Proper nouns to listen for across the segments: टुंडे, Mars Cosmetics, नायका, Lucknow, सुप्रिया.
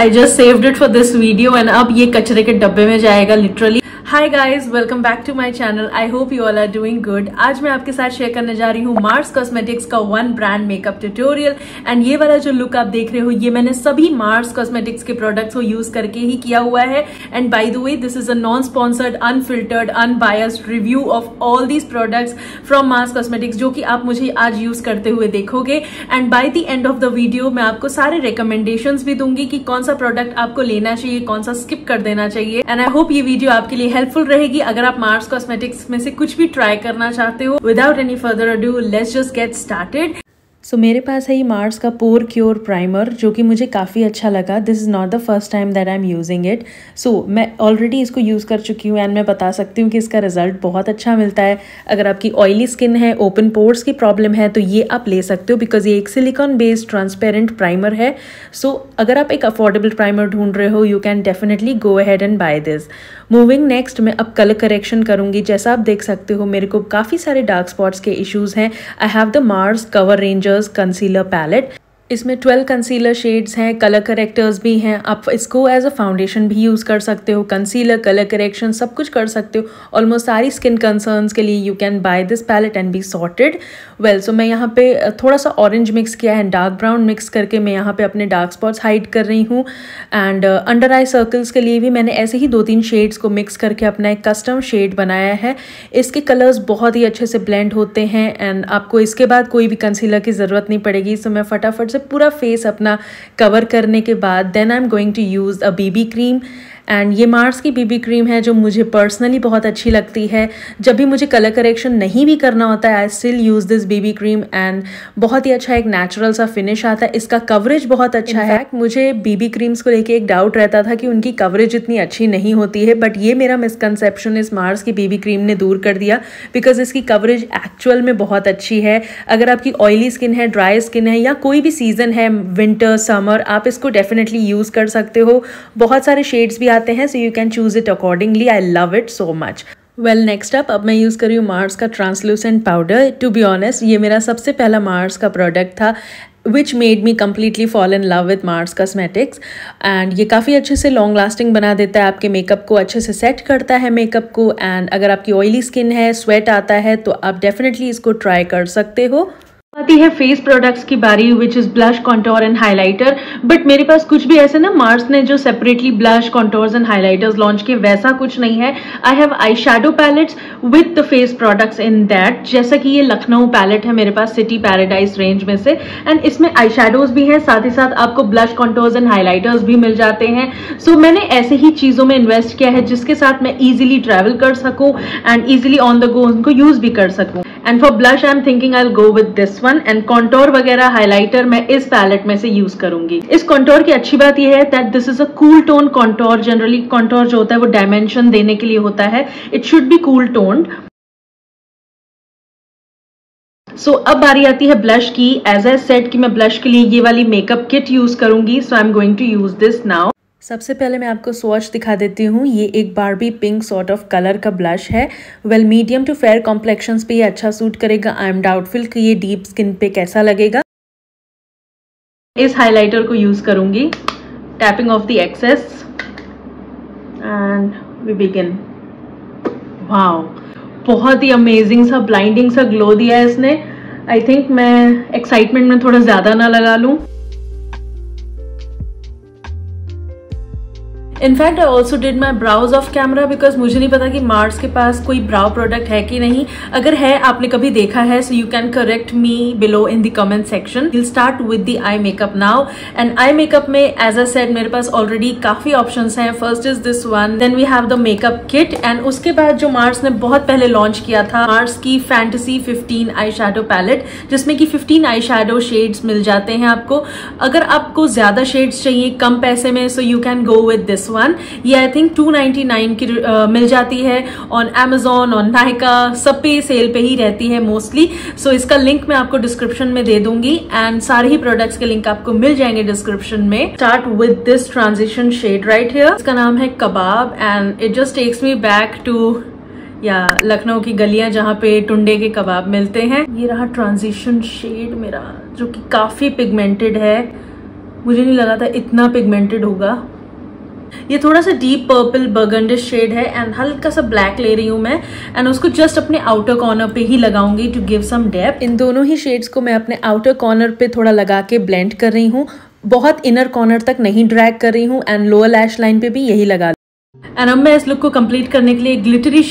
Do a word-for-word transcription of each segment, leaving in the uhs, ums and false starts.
I just saved it for this video and अब ये कचरे के डब्बे में जाएगा literally. Hi guys, welcome back to my channel. I hope you all are doing good. आज मैं आपके साथ शेयर करने जा रही हूँ मार्स कॉस्मेटिक्स का one brand makeup tutorial. And ये वाला जो लुक आप देख रहे हो, ये मैंने सभी मार्स कॉस्मेटिक्स के प्रोडक्ट्स को यूज करके ही किया हुआ है। And by the way, this is a non sponsored, unfiltered, unbiased review of all these products from Mars cosmetics, जो कि आप मुझे आज यूज करते हुए देखोगे। And by the end of the video मैं आपको सारे रिकमेंडेशंस भी दूंगी कि कौन सा प्रोडक्ट आपको लेना चाहिए, कौन सा स्किप कर देना चाहिए। एंड आई होप ये वीडियो आपके लिए हेल्पफुल रहेगी अगर आप मार्स कॉस्मेटिक्स में से कुछ भी ट्राई करना चाहते हो। Without any further ado, let's just get started. So मेरे पास है ये मार्स का पोर क्योर प्राइमर, जो कि मुझे काफ़ी अच्छा लगा। This is not the first time that I am using it. So मैं ऑलरेडी इसको यूज़ कर चुकी हूँ एंड मैं बता सकती हूँ कि इसका रिजल्ट बहुत अच्छा मिलता है। अगर आपकी ऑयली स्किन है, ओपन पोर्स की प्रॉब्लम है, तो ये आप ले सकते हो, बिकॉज ये एक सिलिकॉन बेस्ड ट्रांसपेरेंट प्राइमर है। सो so, अगर आप एक अफोर्डेबल प्राइमर ढूंढ रहे हो, you can definitely go ahead and buy this. Moving next, मैं अब कलर करेक्शन करूँगी। जैसा आप देख सकते हो, मेरे को काफ़ी सारे डार्क स्पॉट्स के इशूज़ हैं। I have the Mars cover ranger concealer palette. इसमें ट्वेल्व कंसीलर शेड्स हैं, कलर करेक्टर्स भी हैं। आप इसको एज अ फाउंडेशन भी यूज़ कर सकते हो। कंसीलर, कलर करेक्शन सब कुछ कर सकते हो। ऑलमोस्ट सारी स्किन कंसर्न्स के लिए you can buy this palette and be sorted well. So मैं यहाँ पे थोड़ा सा ऑरेंज मिक्स किया है, डार्क ब्राउन मिक्स करके मैं यहाँ पे अपने डार्क स्पॉट्स हाइड कर रही हूँ। एंड अंडर आई सर्कल्स के लिए भी मैंने ऐसे ही दो तीन शेड्स को मिक्स करके अपना एक कस्टम शेड बनाया है। इसके कलर्स बहुत ही अच्छे से ब्लेंड होते हैं एंड आपको इसके बाद कोई भी कंसीलर की ज़रूरत नहीं पड़ेगी। सो मैं फटाफट पूरा फेस अपना कवर करने के बाद then I am going to use a BB cream. And ये मार्स की बीबी क्रीम है जो मुझे पर्सनली बहुत अच्छी लगती है। जब भी मुझे कलर करेक्शन नहीं भी करना होता है, I still use this BB cream and बहुत ही अच्छा एक नेचुरल सा फिनिश आता है। इसका कवरेज बहुत अच्छा है। In fact, मुझे बीबी क्रीम्स को लेके एक डाउट रहता था कि उनकी कवरेज इतनी अच्छी नहीं होती है, बट ये मेरा मिसकनसेप्शन इस मार्स की बीबी क्रीम ने दूर कर दिया, बिकॉज इसकी कवरेज एक्चुअल में बहुत अच्छी है। अगर आपकी ऑयली स्किन है, ड्राई स्किन है, या कोई भी सीजन है, विंटर, समर, आप इसको डेफिनेटली यूज़ कर सकते हो। बहुत सारे शेड्स भी आते हैं, so you can choose it accordingly. I love it so much. Well next up, अब मैं यूज़ कर रही हूँ मार्स का translucent powder. To be honest, ये मेरा सबसे पहला मार्स का प्रोडक्ट था which made me completely fall in love with Mars Cosmetics। and ये काफ़ी अच्छे से long lasting बना देता है, आपके makeup को अच्छे से set करता है makeup को। and अगर आपकी oily skin है, sweat आता है, तो आप definitely इसको try कर सकते हो। आती है फेस प्रोडक्ट्स की बारी, which is blush, contour and highlighter. But मेरे पास कुछ भी ऐसे ना मार्स ने जो separately blush, contours and highlighters launch किए, वैसा कुछ नहीं है। I have eye shadow palettes with the face products in that, जैसा कि ये लखनऊ पैलेट है मेरे पास, सिटी पैराडाइज रेंज में से। एंड इसमें आई शेडोज भी हैं, साथ ही साथ आपको ब्लश, कॉन्टोर्स एंड हाईलाइटर्स भी मिल जाते हैं। सो so, मैंने ऐसे ही चीज़ों में इन्वेस्ट किया है जिसके साथ मैं ईजिली ट्रैवल कर सकूँ and easily on the go उनको यूज़ भी कर सकूँ। And for blush I am thinking I will go with this one. And contour वगैरह, हाइलाइटर मैं इस पैलेट में से यूज करूंगी। इस कॉन्टोर की अच्छी बात यह है that this is a cool tone contour. Generally contour जो होता है वो डायमेंशन देने के लिए होता है, it should be cool toned. So so, अब बारी आती है ब्लश की। एज आई सेड कि मैं ब्लश के लिए ये वाली मेकअप किट यूज करूंगी, so I am going to use this now. सबसे पहले मैं आपको स्वॉच दिखा देती हूँ। ये एक Barbie pink sort of colour का ब्लश है। Well, medium to fair complexions पे ये अच्छा सूट करेगा। आई एम डाउटफुल कि ये डीप स्किन पे कैसा लगेगा। इस हाइलाइटर को यूज करूंगी, tapping of the excess and we begin. Wow, बहुत ही अमेजिंग सा, ब्लाइंडिंग सा ग्लो दिया है इसने। आई थिंक मैं एक्साइटमेंट में थोड़ा ज्यादा ना लगा लूँ। In fact I also did my brows off camera, because मुझे नहीं पता कि मार्स के पास कोई ब्राउ प्रोडक्ट है कि नहीं। अगर है, आपने कभी देखा है, so you can correct me below in the comment section. Will start with the eye makeup now. And eye makeup में एज आई सेड मेरे पास ऑलरेडी काफ़ी ऑप्शंस हैं। First is this one, then we have the makeup kit, and उसके बाद जो Mars ने बहुत पहले लॉन्च किया था, मार्स की fantasy fifteen eye shadow palette, जिसमें कि फिफ्टीन आई शेडो शेड्स मिल जाते हैं आपको। अगर आपको ज़्यादा शेड्स चाहिए कम पैसे में, so you can go with this one. ये I think two ninety nine की uh, मिल जाती है ऑन Amazon, ऑन नायका, सब पे सेल पे ही रहती है मोस्टली। सो so, इसका लिंक मैं आपको डिस्क्रिप्शन में दे दूंगी एंड सारे ही प्रोडक्ट्स के लिंक आपको मिल जाएंगे डिस्क्रिप्शन में। Start with this transition shade right here. इसका नाम है कबाब and it just takes me back to या लखनऊ की गलियां जहाँ पे टुंडे के कबाब मिलते हैं। ये रहा ट्रांजिशन शेड मेरा, जो कि काफी पिगमेंटेड है। मुझे नहीं लगा था इतना पिगमेंटेड होगा। ये थोड़ा सा डीप पर्पल बर्गंडी शेड है एंड हल्का सा ब्लैक ले रही हूँ मैं, एंड उसको जस्ट अपने आउटर कॉर्नर पे ही लगाऊंगी टू गिव सम डेप्थ। इन दोनों ही शेड्स को मैं अपने आउटर कॉर्नर पे थोड़ा लगा के ब्लेंड कर रही हूँ, बहुत इनर कॉर्नर तक नहीं ड्रैग कर रही हूँ, एंड लोअर लैश लाइन पे भी यही लगा रही हूँ। एंड अब मैं इस लुक को कंप्लीट करने के लिए ग्लिटरी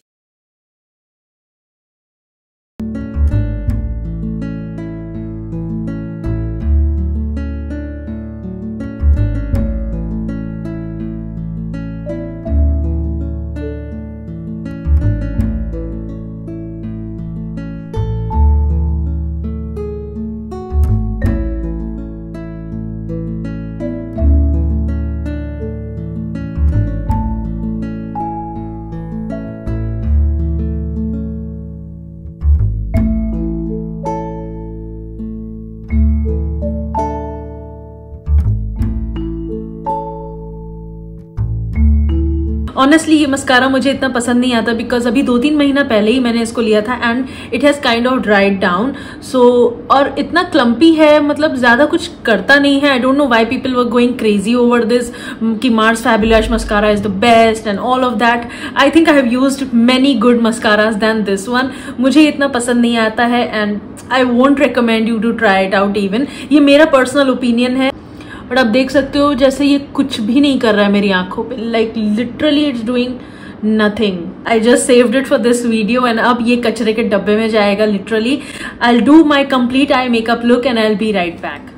ऑनेस्टली ये मस्कारा मुझे इतना पसंद नहीं आता बिकॉज अभी दो तीन महीना पहले ही मैंने इसको लिया था and it has kind of dried down. So और इतना क्लम्पी है, मतलब ज़्यादा कुछ करता नहीं है। I don't know why people were going crazy over this कि Mars fabulous mascara is the best and all of that. I think I have used many good mascaras than this one. मुझे इतना पसंद नहीं आता है and I won't recommend you to try it out. Even ये मेरा personal opinion है, but आप देख सकते हो जैसे ये कुछ भी नहीं कर रहा है मेरी आंखों पे, like literally it's doing nothing. I just saved it for this video and अब ये कचरे के डब्बे में जाएगा literally. I do my complete eye makeup look and I be right back.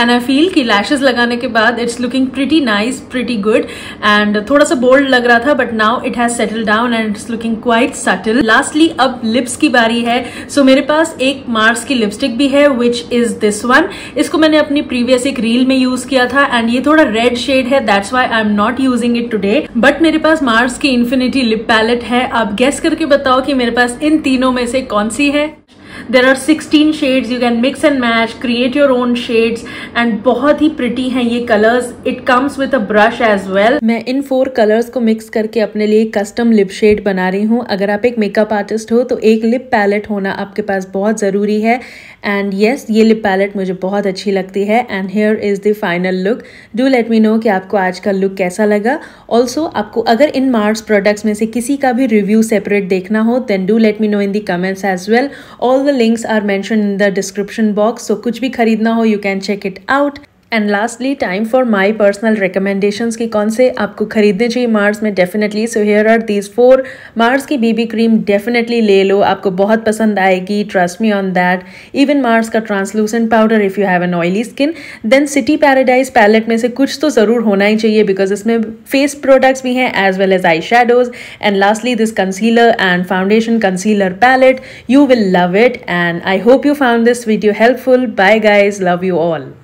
And I feel कि लैशेज लगाने के बाद it's looking pretty nice, pretty good, and थोड़ा सा बोल्ड लग रहा था but now it has settle down and it's looking quite subtle. Lastly अब लिप्स की बारी है। सो so, मेरे पास एक मार्स की लिपस्टिक भी है विच इज दिस वन। इसको मैंने अपनी प्रीवियस एक रील में यूज किया था एंड ये थोड़ा रेड शेड है, that's why I am not using it today. But मेरे पास मार्स की इन्फिनिटी लिप पैलेट है। आप गेस करके बताओ कि मेरे पास इन तीनों में से कौन सी है। There are sixteen shades, you can mix and match, create your own shades and बहुत ही pretty हैं ये colors. It comes with a brush as well. मैं इन four colors को mix करके अपने लिए custom lip shade बना रही हूँ। अगर आप एक makeup artist हो तो एक lip palette होना आपके पास बहुत ज़रूरी है। And yes, ये lip palette मुझे बहुत अच्छी लगती है। And here is the final look. Do let me know कि आपको आज का look कैसा लगा। Also, आपको अगर इन Mars products में से किसी का भी review separate देखना हो then do let me know in the comments as well. All the links are mentioned in the description box, so कुछ भी खरीदना हो you can check it out. And lastly, time for my personal recommendations कि कौन से आपको खरीदने चाहिए मार्स में definitely. So here are these four. Mars की B B cream definitely ले लो, आपको बहुत पसंद आएगी, trust me on that. Even Mars का translucent powder if you have an oily skin. Then City Paradise palette में से कुछ तो ज़रूर होना ही चाहिए because इसमें face products भी हैं as well as eye shadows. And lastly this concealer and foundation concealer palette. You will love it and I hope you found this video helpful. Bye guys, love you all.